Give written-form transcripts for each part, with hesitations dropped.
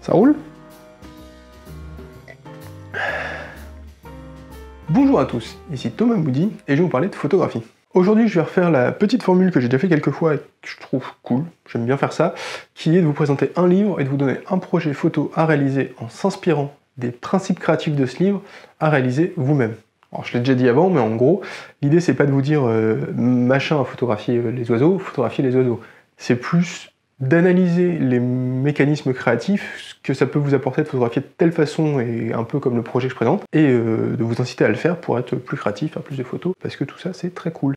Ça roule? Bonjour à tous, ici Thomas Hammoudi et je vais vous parler de photographie. Aujourd'hui je vais refaire la petite formule que j'ai déjà fait quelques fois et que je trouve cool, j'aime bien faire ça, qui est de vous présenter un livre et de vous donner un projet photo à réaliser en s'inspirant des principes créatifs de ce livre à réaliser vous-même. Alors je l'ai déjà dit avant, mais en gros, l'idée c'est pas de vous dire machin à photographier les oiseaux, photographier les oiseaux. C'est plus d'analyser les mécanismes créatifs, ce que ça peut vous apporter de photographier de telle façon, et un peu comme le projet que je présente, et de vous inciter à le faire pour être plus créatif, faire plus de photos, parce que tout ça c'est très cool.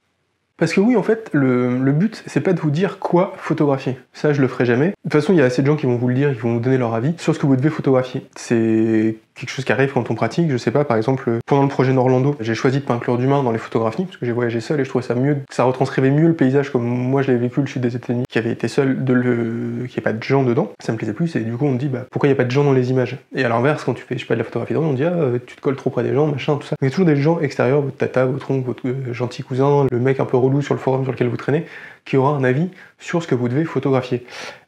Parce que oui, en fait, le but, c'est pas de vous dire quoi photographier. Ça, je le ferai jamais. De toute façon, il y a assez de gens qui vont vous le dire, qui vont vous donner leur avis sur ce que vous devez photographier. C'est quelque chose qui arrive quand on pratique. Je sais pas, par exemple, pendant le projet Norlando, j'ai choisi de peindre l'humain dans les photographies, parce que j'ai voyagé seul et je trouvais ça mieux, ça retranscrivait mieux le paysage comme moi je l'ai vécu, le sud des États-Unis, qui avait été seul, qu'il n'y ait pas de gens dedans. Ça me plaisait plus, et du coup, on me dit, bah, pourquoi il n'y a pas de gens dans les images? Et à l'inverse, quand tu fais, je sais pas, de la photographie dedans, on dit, ah, tu te colles trop près des gens, machin, tout ça. Il y a toujours des gens extérieurs, votre tata, votre oncle, votre gentil cousin, le mec un peu relou sur le forum sur lequel vous traînez, qui aura un avis sur ce que vous devez photographier.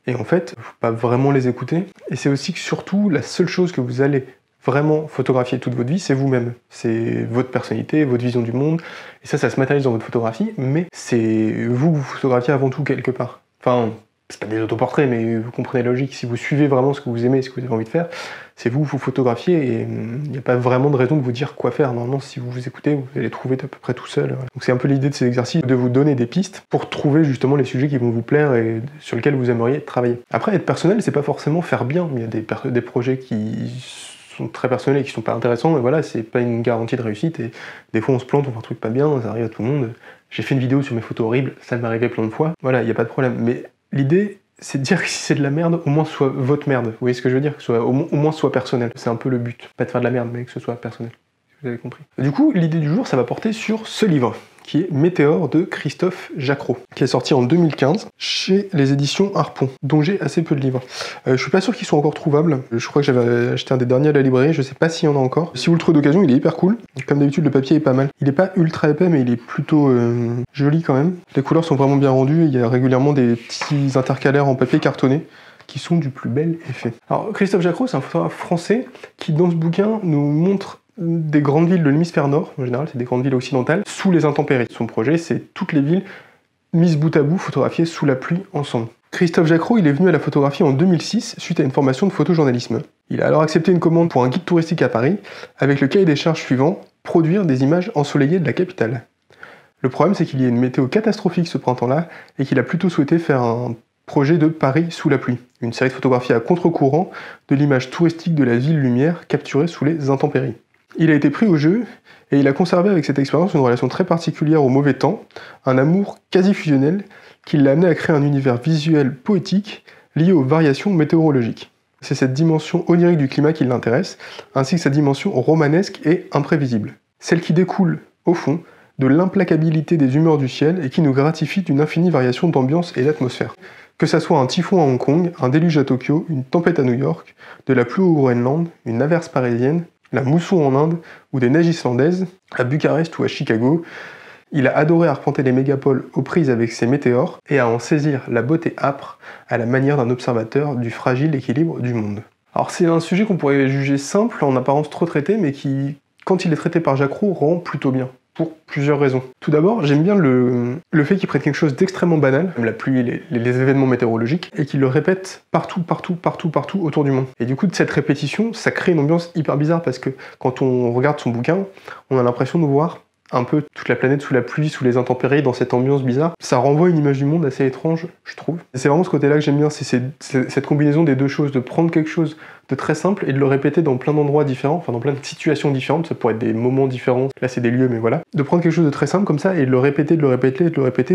Et en fait, faut pas vraiment les écouter. Et c'est aussi que surtout, la seule chose que vous allez vraiment photographier toute votre vie, c'est vous-même. C'est votre personnalité, votre vision du monde. Et ça, ça se matérialise dans votre photographie, mais c'est vous que vous photographiez avant tout quelque part. Enfin, c'est pas des autoportraits, mais vous comprenez la logique. Si vous suivez vraiment ce que vous aimez et ce que vous avez envie de faire, c'est vous que vous photographiez et il n'y a pas vraiment de raison de vous dire quoi faire. Normalement, si vous vous écoutez, vous allez trouver à peu près tout seul. Voilà. Donc c'est un peu l'idée de ces exercices, de vous donner des pistes pour trouver justement les sujets qui vont vous plaire et sur lesquels vous aimeriez travailler. Après, être personnel, c'est pas forcément faire bien. Il y a des projets qui sont très personnels et qui sont pas intéressants, mais voilà, c'est pas une garantie de réussite, et des fois on se plante, on fait un truc pas bien, ça arrive à tout le monde. J'ai fait une vidéo sur mes photos horribles, ça m'est arrivé plein de fois, voilà, il n'y a pas de problème, mais l'idée, c'est de dire que si c'est de la merde, au moins ce soit votre merde, vous voyez ce que je veux dire, que soit, au moins soit personnel, c'est un peu le but, pas de faire de la merde, mais que ce soit personnel, si vous avez compris. Du coup, l'idée du jour, ça va porter sur ce livre, qui est Météor de Christophe Jacrot, qui est sorti en 2015 chez les éditions Harpon, dont j'ai assez peu de livres. Je suis pas sûr qu'ils sont encore trouvables, je crois que j'avais acheté un des derniers à la librairie, je sais pas s'il y en a encore. Si vous le trouvez d'occasion, il est hyper cool, comme d'habitude le papier est pas mal. Il est pas ultra épais mais il est plutôt joli quand même. Les couleurs sont vraiment bien rendues et il y a régulièrement des petits intercalaires en papier cartonné qui sont du plus bel effet. Alors Christophe Jacrot, c'est un photographe français qui dans ce bouquin nous montre des grandes villes de l'hémisphère nord, en général c'est des grandes villes occidentales, sous les intempéries. Son projet, c'est toutes les villes mises bout à bout, photographiées sous la pluie ensemble. Christophe Jacrot, il est venu à la photographie en 2006 suite à une formation de photojournalisme. Il a alors accepté une commande pour un guide touristique à Paris, avec le cahier des charges suivant, produire des images ensoleillées de la capitale. Le problème, c'est qu'il y a une météo catastrophique ce printemps-là, et qu'il a plutôt souhaité faire un projet de Paris sous la pluie, une série de photographies à contre-courant de l'image touristique de la ville-lumière capturée sous les intempéries. Il a été pris au jeu, et il a conservé avec cette expérience une relation très particulière au mauvais temps, un amour quasi fusionnel qui l'a amené à créer un univers visuel poétique lié aux variations météorologiques. C'est cette dimension onirique du climat qui l'intéresse, ainsi que sa dimension romanesque et imprévisible. Celle qui découle, au fond, de l'implacabilité des humeurs du ciel et qui nous gratifie d'une infinie variation d'ambiance et d'atmosphère. Que ça soit un typhon à Hong Kong, un déluge à Tokyo, une tempête à New York, de la pluie au Groenland, une averse parisienne, la mousson en Inde, ou des neiges islandaises, à Bucarest ou à Chicago. Il a adoré arpenter les mégapoles aux prises avec ses météores et à en saisir la beauté âpre à la manière d'un observateur du fragile équilibre du monde. Alors c'est un sujet qu'on pourrait juger simple, en apparence trop traité, mais qui, quand il est traité par Jacrot, rend plutôt bien. Pour plusieurs raisons. Tout d'abord, j'aime bien le fait qu'il prenne quelque chose d'extrêmement banal, comme la pluie, les événements météorologiques, et qu'il le répète partout autour du monde. Et du coup, de cette répétition, ça crée une ambiance hyper bizarre, parce que quand on regarde son bouquin, on a l'impression de voir un peu toute la planète sous la pluie, sous les intempéries, dans cette ambiance bizarre. Ça renvoie une image du monde assez étrange, je trouve. C'est vraiment ce côté-là que j'aime bien, c'est cette combinaison des deux choses, de prendre quelque chose de très simple et de le répéter dans plein d'endroits différents, enfin dans plein de situations différentes, ça pourrait être des moments différents, là c'est des lieux mais voilà. De prendre quelque chose de très simple comme ça et de le répéter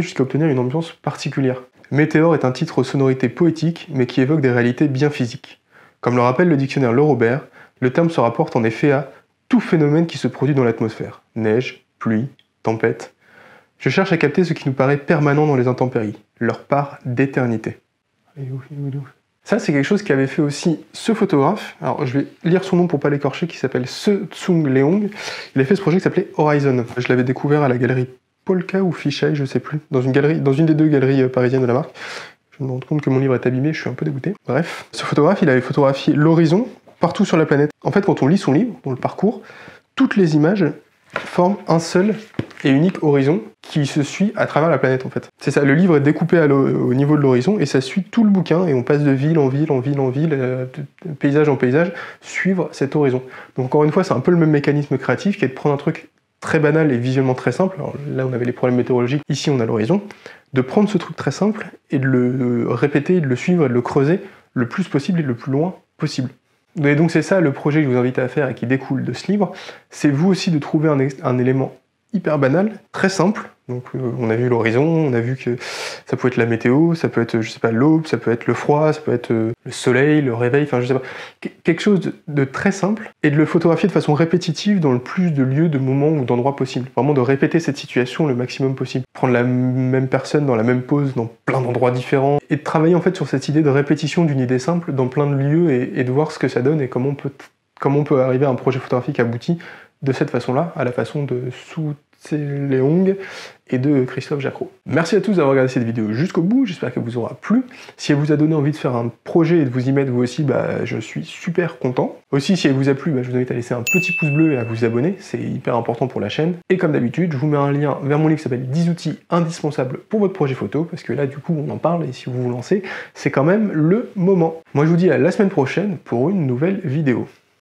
jusqu'à obtenir une ambiance particulière. Météor est un titre aux sonorités poétiques mais qui évoque des réalités bien physiques. Comme le rappelle le dictionnaire Le Robert, le terme se rapporte en effet à tout phénomène qui se produit dans l'atmosphère, neige, pluie, tempête. Je cherche à capter ce qui nous paraît permanent dans les intempéries, leur part d'éternité. Ça, c'est quelque chose qu'avait fait aussi ce photographe. Alors, je vais lire son nom pour pas l'écorcher, qui s'appelle Se Tsung Leong. Il a fait ce projet qui s'appelait Horizon. Je l'avais découvert à la galerie Polka ou Fichai, je sais plus, dans une des deux galeries parisiennes de la marque. Je me rends compte que mon livre est abîmé, je suis un peu dégoûté. Bref, ce photographe, il avait photographié l'horizon partout sur la planète. En fait, quand on lit son livre, dans le parcours, toutes les images forment un seul et unique horizon qui se suit à travers la planète, en fait. C'est ça, le livre est découpé au niveau de l'horizon et ça suit tout le bouquin et on passe de ville en ville, en ville, en ville, de paysage en paysage, suivre cet horizon. Donc encore une fois, c'est un peu le même mécanisme créatif qui est de prendre un truc très banal et visuellement très simple. Alors là, on avait les problèmes météorologiques, ici on a l'horizon, de prendre ce truc très simple et de le répéter, de le suivre et de le creuser le plus possible et le plus loin possible. Et donc c'est ça le projet que je vous invite à faire et qui découle de ce livre, c'est vous aussi de trouver un élément hyper banal, très simple. Donc on a vu l'horizon, on a vu que ça peut être la météo, ça peut être, je sais pas, l'aube, ça peut être le froid, ça peut être le soleil, le réveil, enfin je sais pas. Quelque chose de très simple et de le photographier de façon répétitive dans le plus de lieux, de moments ou d'endroits possibles. Vraiment de répéter cette situation le maximum possible. Prendre la même personne dans la même pose dans plein d'endroits différents et de travailler en fait sur cette idée de répétition d'une idée simple dans plein de lieux et de voir ce que ça donne et comment on peut arriver à un projet photographique abouti de cette façon-là, à la façon de Se Tsung Leong et de Christophe Jacrot. Merci à tous d'avoir regardé cette vidéo jusqu'au bout, j'espère qu'elle vous aura plu. Si elle vous a donné envie de faire un projet et de vous y mettre vous aussi, bah, je suis super content. Aussi, si elle vous a plu, bah, je vous invite à laisser un petit pouce bleu et à vous abonner, c'est hyper important pour la chaîne. Et comme d'habitude, je vous mets un lien vers mon livre qui s'appelle 10 outils indispensables pour votre projet photo, parce que là, du coup, on en parle et si vous vous lancez, c'est quand même le moment. Moi, je vous dis à la semaine prochaine pour une nouvelle vidéo.